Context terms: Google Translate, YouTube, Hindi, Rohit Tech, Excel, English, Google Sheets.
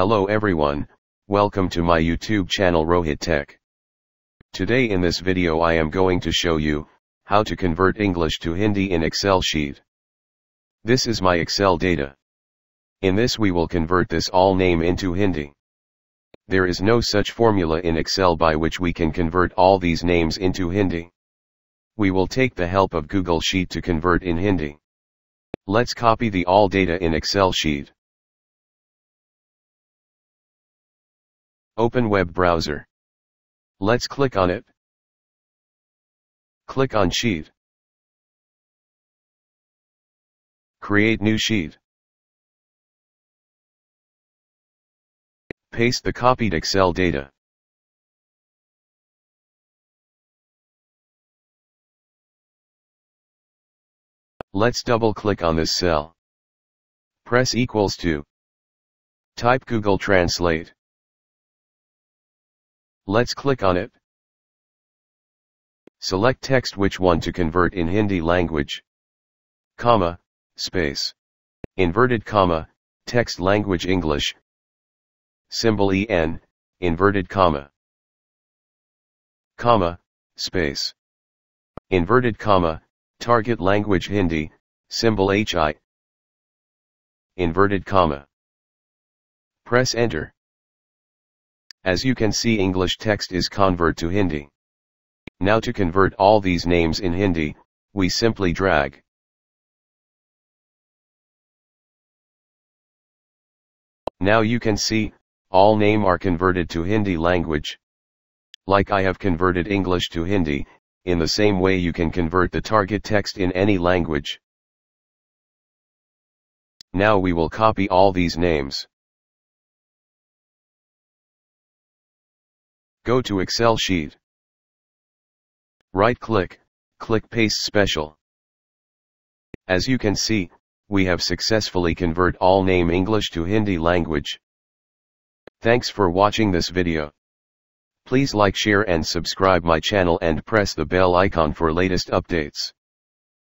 Hello everyone, welcome to my YouTube channel Rohit Tech. Today in this video I am going to show you how to convert English to Hindi in Excel sheet. This is my Excel data. In this we will convert this all name into Hindi. There is no such formula in Excel by which we can convert all these names into Hindi. We will take the help of Google Sheet to convert in Hindi. Let's copy the all data in Excel sheet. Open web browser. Let's click on it. Click on sheet. Create new sheet. Paste the copied Excel data. Let's double click on this cell. Press equals to. Type Google Translate. Let's click on it. Select text which one to convert in Hindi language. Comma, space. Inverted comma, text language English. Symbol EN, inverted comma. Comma, space. Inverted comma, target language Hindi, symbol HI. Inverted comma. Press enter. As you can see, English text is convert to Hindi. Now to convert all these names in Hindi, we simply drag. Now you can see, all names are converted to Hindi language. Like I have converted English to Hindi, in the same way you can convert the target text in any language. Now we will copy all these names. Go to Excel sheet. Right-click, click Paste Special. As you can see, we have successfully convert all name English to Hindi language. Thanks for watching this video. Please like, share and subscribe my channel and press the bell icon for latest updates.